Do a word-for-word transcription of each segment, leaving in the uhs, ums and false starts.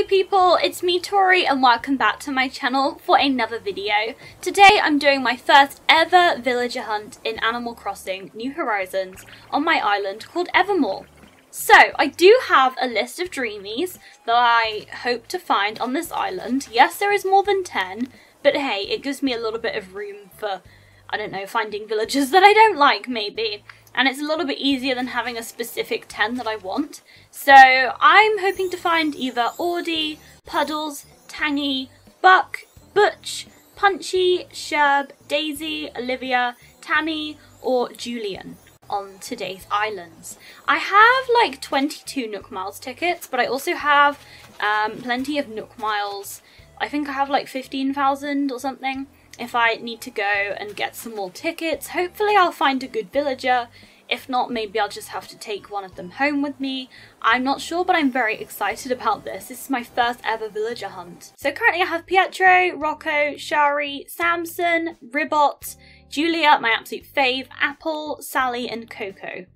Hello people, it's me Tori and welcome back to my channel for another video. Today I'm doing my first ever villager hunt in Animal Crossing New Horizons on my island called Evermore. So I do have a list of dreamies that I hope to find on this island. Yes, there is more than ten, but hey, it gives me a little bit of room for, I don't know, finding villagers that I don't like maybe. And it's a little bit easier than having a specific ten that I want. So I'm hoping to find either Audie, Puddles, Tangy, Buck, Butch, Punchy, Sherb, Daisy, Olivia, Tammy, or Julian on today's islands. I have like twenty-two Nook Miles tickets, but I also have um, plenty of Nook Miles. I think I have like fifteen thousand or something. If I need to go and get some more tickets, hopefully I'll find a good villager. If not, maybe I'll just have to take one of them home with me. I'm not sure, but I'm very excited about this. This is my first ever villager hunt. So currently I have Pietro, Rocco, Shari, Samson, Ribot, Julia, my absolute fave, Apple, Sally, and Coco.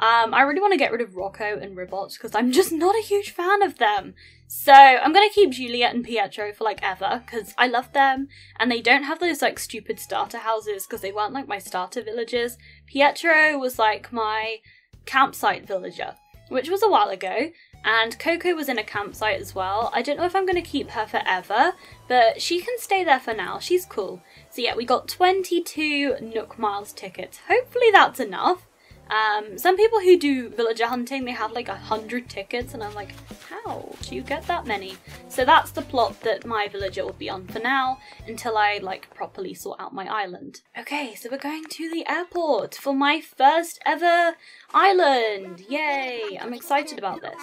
Um, I really want to get rid of Rocco and Ribot because I'm just not a huge fan of them. So I'm going to keep Juliet and Pietro for like ever because I love them and they don't have those like stupid starter houses because they weren't like my starter villagers. Pietro was like my campsite villager, which was a while ago, and Coco was in a campsite as well. I don't know if I'm going to keep her forever, but she can stay there for now. She's cool. So yeah, we got twenty-two Nook Miles tickets. Hopefully that's enough. Um, some people who do villager hunting, they have like a hundred tickets and I'm like, how do you get that many? So that's the plot that my villager will be on for now until I like properly sort out my island. Okay, so we're going to the airport for my first ever island. Yay, I'm excited about this.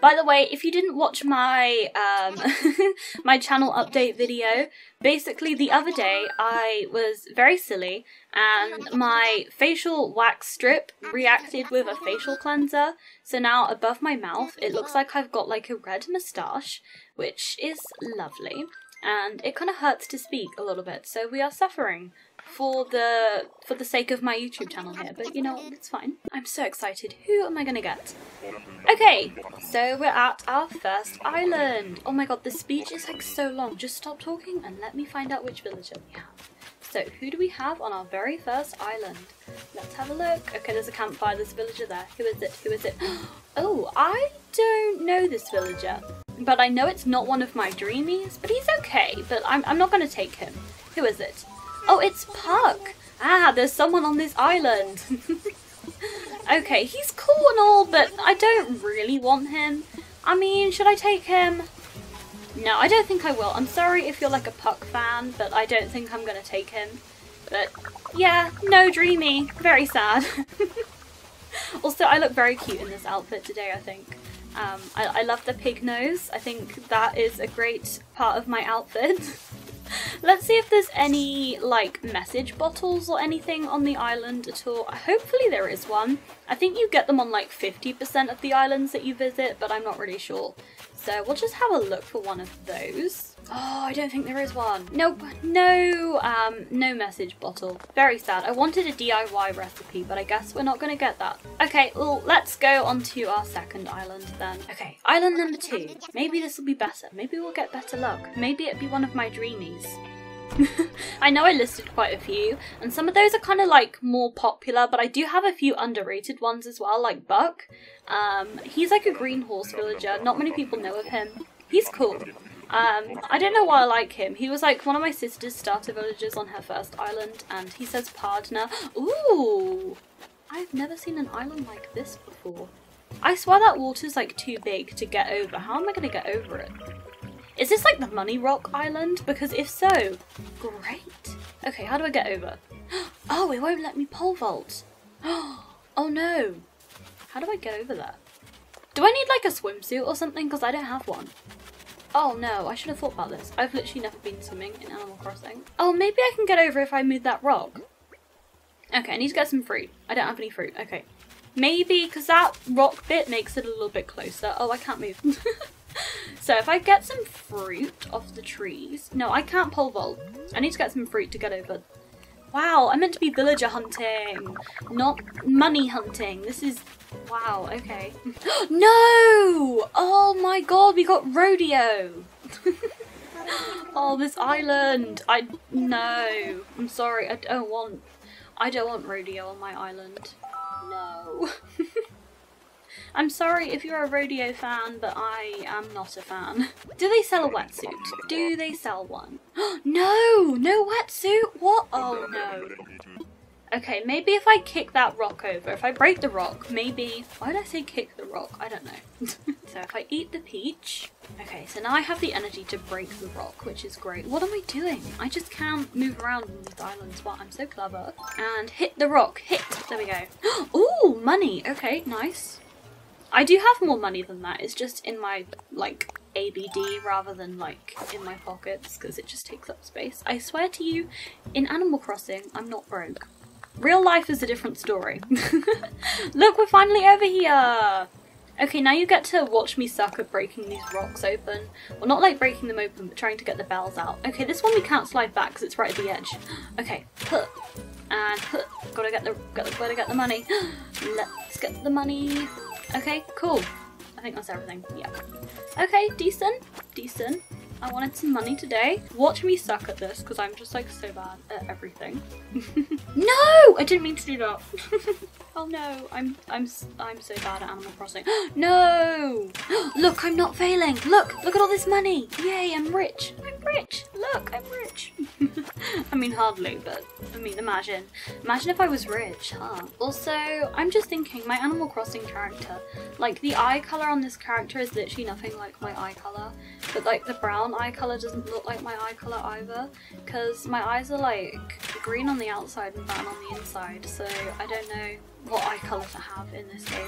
By the way, if you didn't watch my um, my channel update video, basically the other day I was very silly and my facial wax strip reacted with a facial cleanser. So now above my mouth it looks like I've got like a red moustache, which is lovely. And it kind of hurts to speak a little bit, so we are suffering for the for the sake of my YouTube channel here, but you know, it's fine. I'm so excited. Who am I gonna get? Okay, so we're at our first island. Oh my god, this speech is like so long. Just stop talking and let me find out which villager we have. So who do we have on our very first island? Let's have a look. Okay, there's a campfire, there's a villager there. Who is it? Who is it? Oh, I don't know this villager, but I know it's not one of my dreamies, but he's okay, but I'm, I'm not gonna take him. Who is it? Oh, it's Puck! Ah, there's someone on this island! Okay, he's cool and all, but I don't really want him. I mean, should I take him? No, I don't think I will. I'm sorry if you're like a Puck fan, but I don't think I'm gonna take him. But yeah, no dreamy. Very sad. Also, I look very cute in this outfit today, I think. Um, I, I love the pig nose. I think that is a great part of my outfit. Let's see if there's any like message bottles or anything on the island at all. Hopefully there is one. I think you get them on like fifty percent of the islands that you visit, but I'm not really sure. So we'll just have a look for one of those. Oh, I don't think there is one. Nope, no, um, no message bottle. Very sad. I wanted a D I Y recipe, but I guess we're not gonna get that. Okay, well, let's go on to our second island then. Okay, island number two. Maybe this will be better. Maybe we'll get better luck. Maybe it'll be one of my dreamies. I know I listed quite a few, and some of those are kind of like more popular, but I do have a few underrated ones as well, like Buck. Um, he's like a green horse villager. Not many people know of him. He's cool. Um, I don't know why I like him. He was like one of my sister's starter villagers on her first island, and he says partner. Ooh, I've never seen an island like this before. I swear that water's like too big to get over. How am I gonna get over it? Is this like the Money Rock Island? Because if so, great. Okay, how do I get over? Oh, it won't let me pole vault. Oh no. How do I get over there? Do I need like a swimsuit or something? Because I don't have one. Oh no, I should have thought about this. I've literally never been swimming in Animal Crossing. Oh, maybe I can get over if I move that rock. Okay, I need to get some fruit. I don't have any fruit, okay. Maybe, because that rock bit makes it a little bit closer. Oh, I can't move. So if I get some fruit off the trees... No, I can't pole vault. I need to get some fruit to get over. Wow, I meant to be villager hunting, not money hunting. This is Wow, okay. No! Oh my god, we got Rodeo! Oh, this island! I... No. I'm sorry, I don't want... I don't want Rodeo on my island. No. I'm sorry if you're a Rodeo fan, but I am not a fan. Do they sell a wetsuit? Do they sell one? No! No wetsuit? What? Oh, no. Okay, maybe if I kick that rock over, if I break the rock, maybe... Why did I say kick the rock? I don't know. So if I eat the peach... Okay, so now I have the energy to break the rock, which is great. What am I doing? I just can't move around on these islands. Wow, I'm so clever. And hit the rock. Hit! There we go. Ooh, money! Okay, nice. I do have more money than that. It's just in my, like, A B D rather than, like, in my pockets, because it just takes up space. I swear to you, in Animal Crossing, I'm not broke. Real life is a different story. Look, we're finally over here! Okay, now you get to watch me suck at breaking these rocks open. Well, not like breaking them open, but trying to get the bells out. Okay, this one we can't slide back because it's right at the edge. Okay, and gotta get the, gotta get the money. Let's get the money. Okay, cool. I think that's everything, yeah. Okay, decent, decent. I wanted some money today. Watch me suck at this because I'm just like so bad at everything. No, I didn't mean to do that. Oh no, I'm I'm I'm so bad at Animal Crossing. No, look, I'm not failing. Look, look at all this money. Yay, I'm rich. I'm rich. Look, I'm rich. I mean, hardly, but I mean, imagine, imagine if I was rich, huh? Also, I'm just thinking, my Animal Crossing character, like the eye color on this character is literally nothing like my eye color, but like the brown eye colour doesn't look like my eye colour either, because my eyes are like green on the outside and brown on the inside, so I don't know what eye colour to have in this game.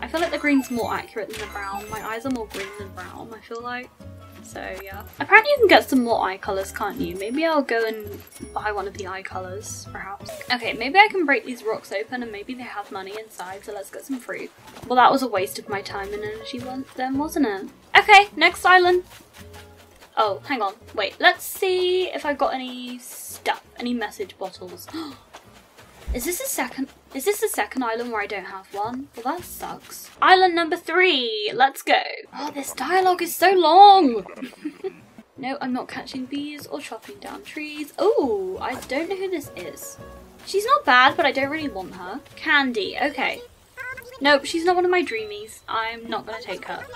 I feel like the green's more accurate than the brown. My eyes are more green than brown, I feel like. So yeah. Apparently you can get some more eye colours, can't you? Maybe I'll go and buy one of the eye colours, perhaps. Okay, maybe I can break these rocks open and maybe they have money inside, so let's get some fruit. Well, that was a waste of my time and energy once then, wasn't it? Okay, next island. Oh, hang on. Wait, let's see if I've got any stuff, any message bottles. Is this the second, is this the second island where I don't have one? Well, that sucks. Island number three, let's go. Oh, this dialogue is so long. No, I'm not catching bees or chopping down trees. Oh, I don't know who this is. She's not bad, but I don't really want her. Candy, okay. Nope, she's not one of my dreamies. I'm not gonna take her.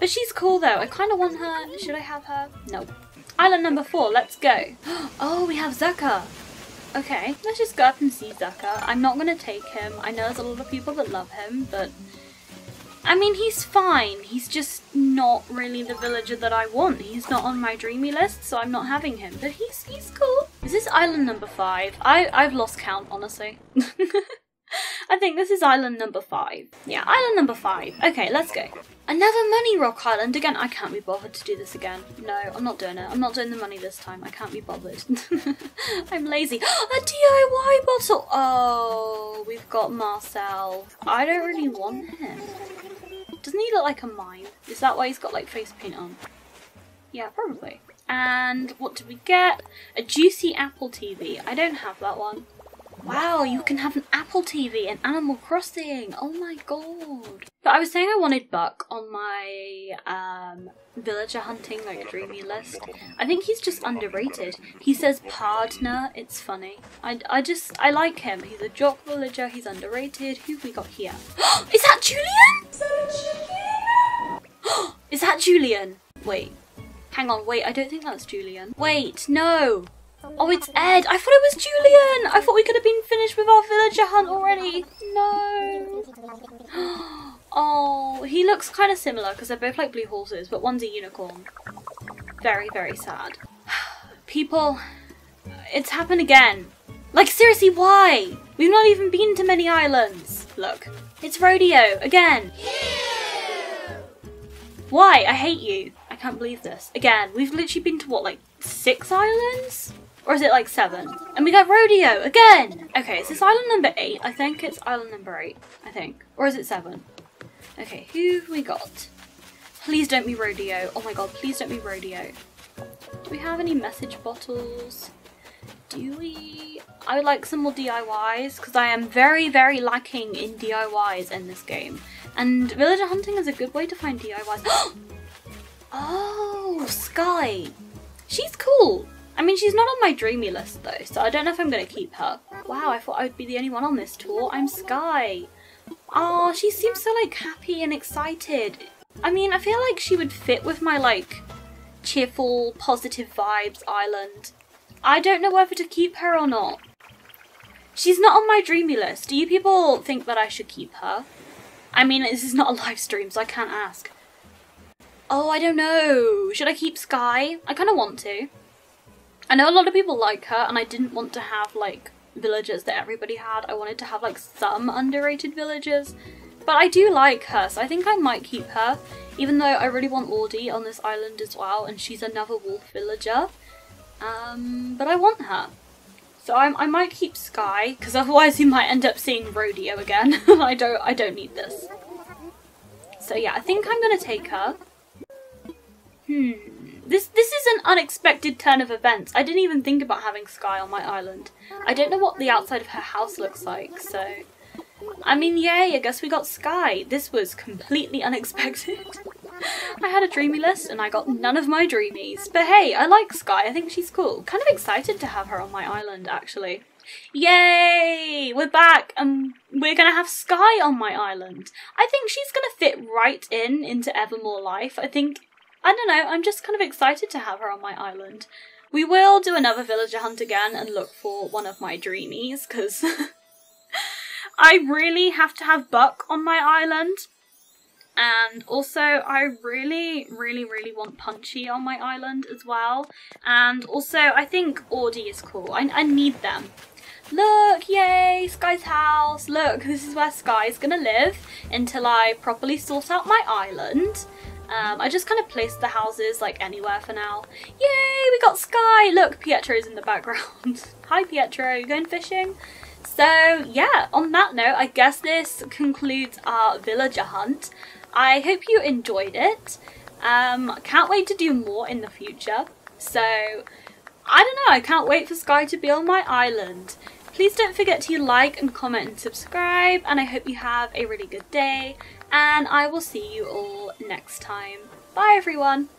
But she's cool though, I kind of want her. Should I have her? No. Island number four, let's go. Oh, we have Zucca. Okay, let's just go up and see Zucca. I'm not gonna take him. I know there's a lot of people that love him, but I mean, he's fine. He's just not really the villager that I want. He's not on my dreamy list, so I'm not having him, but he's, he's cool. Is this island number five? I, I've lost count, honestly. I think this is island number five. Yeah, island number five. Okay, let's go. Another money rock island. Again, I can't be bothered to do this again. No, I'm not doing it. I'm not doing the money this time. I can't be bothered. I'm lazy. A D I Y bottle! Oh, we've got Marcel. I don't really want him. Doesn't he look like a mime? Is that why he's got like face paint on? Yeah, probably. And what did we get? A juicy Apple T V. I don't have that one. Wow, you can have an Apple T V in Animal Crossing. Oh my god. But I was saying I wanted Buck on my um, villager hunting, like a dreamy list. I think he's just underrated. He says partner, it's funny. I, I just, I like him. He's a jock villager, he's underrated. Who have we got here? Is that Julian? Is that Julian? Is that Julian? Wait, hang on, wait, I don't think that's Julian. Wait, no. Oh, it's Ed! I thought it was Julian! I thought we could have been finished with our villager hunt already! No! Oh, he looks kind of similar because they're both like blue horses, but one's a unicorn. Very, very sad. People, it's happened again. Like, seriously, why? We've not even been to many islands. Look, it's Rodeo, again! Yeah. Why? I hate you. I can't believe this. Again, we've literally been to what, like, six islands? Or is it like seven? And we got Rodeo again! Okay, is this island number eight? I think it's island number eight, I think. Or is it seven? Okay, who have we got? Please don't be Rodeo. Oh my god, please don't be Rodeo. Do we have any message bottles? do we? I would like some more D I Ys because I am very, very lacking in D I Ys in this game. And villager hunting is a good way to find D I Ys. Oh, Sky. She's cool. I mean, she's not on my dreamy list though, so I don't know if I'm going to keep her. Wow, I thought I would be the only one on this tour. I'm Sky. Oh, she seems so like happy and excited. I mean, I feel like she would fit with my like cheerful, positive vibes island. I don't know whether to keep her or not. She's not on my dreamy list. Do you people think that I should keep her? I mean, this is not a live stream, so I can't ask. Oh, I don't know. Should I keep Sky? I kind of want to. I know a lot of people like her, and I didn't want to have like villagers that everybody had. I wanted to have like some underrated villagers, but I do like her, so I think I might keep her, even though I really want Audie on this island as well, and she's another wolf villager. Um, but I want her. So I'm, I might keep Sky, because otherwise you might end up seeing Rodeo again. I don't I don't need this. So yeah, I think I'm going to take her. Hmm. This, this is an unexpected turn of events. I didn't even think about having Sky on my island. I don't know what the outside of her house looks like, so... I mean, yay, I guess we got Sky. This was completely unexpected. I had a dreamy list and I got none of my dreamies. But hey, I like Sky. I think she's cool. Kind of excited to have her on my island, actually. Yay! We're back and we're going to have Sky on my island. I think she's going to fit right in into Evermore life. I think, I don't know, I'm just kind of excited to have her on my island. We will do another villager hunt again and look for one of my dreamies because... I really have to have Buck on my island, and also I really, really, really want Punchy on my island as well, and also I think Audie is cool. I, I need them. Look, yay, Sky's house. Look, this is where Sky's gonna live until I properly sort out my island. Um, I just kind of placed the houses like anywhere for now. Yay, we got Sky. Look, Pietro's in the background. Hi Pietro, you going fishing? So yeah, on that note, I guess this concludes our villager hunt. I hope you enjoyed it. Um, can't wait to do more in the future. So I don't know, I can't wait for Sky to be on my island. Please don't forget to like and comment and subscribe, and I hope you have a really good day, and I will see you all next time. Bye everyone.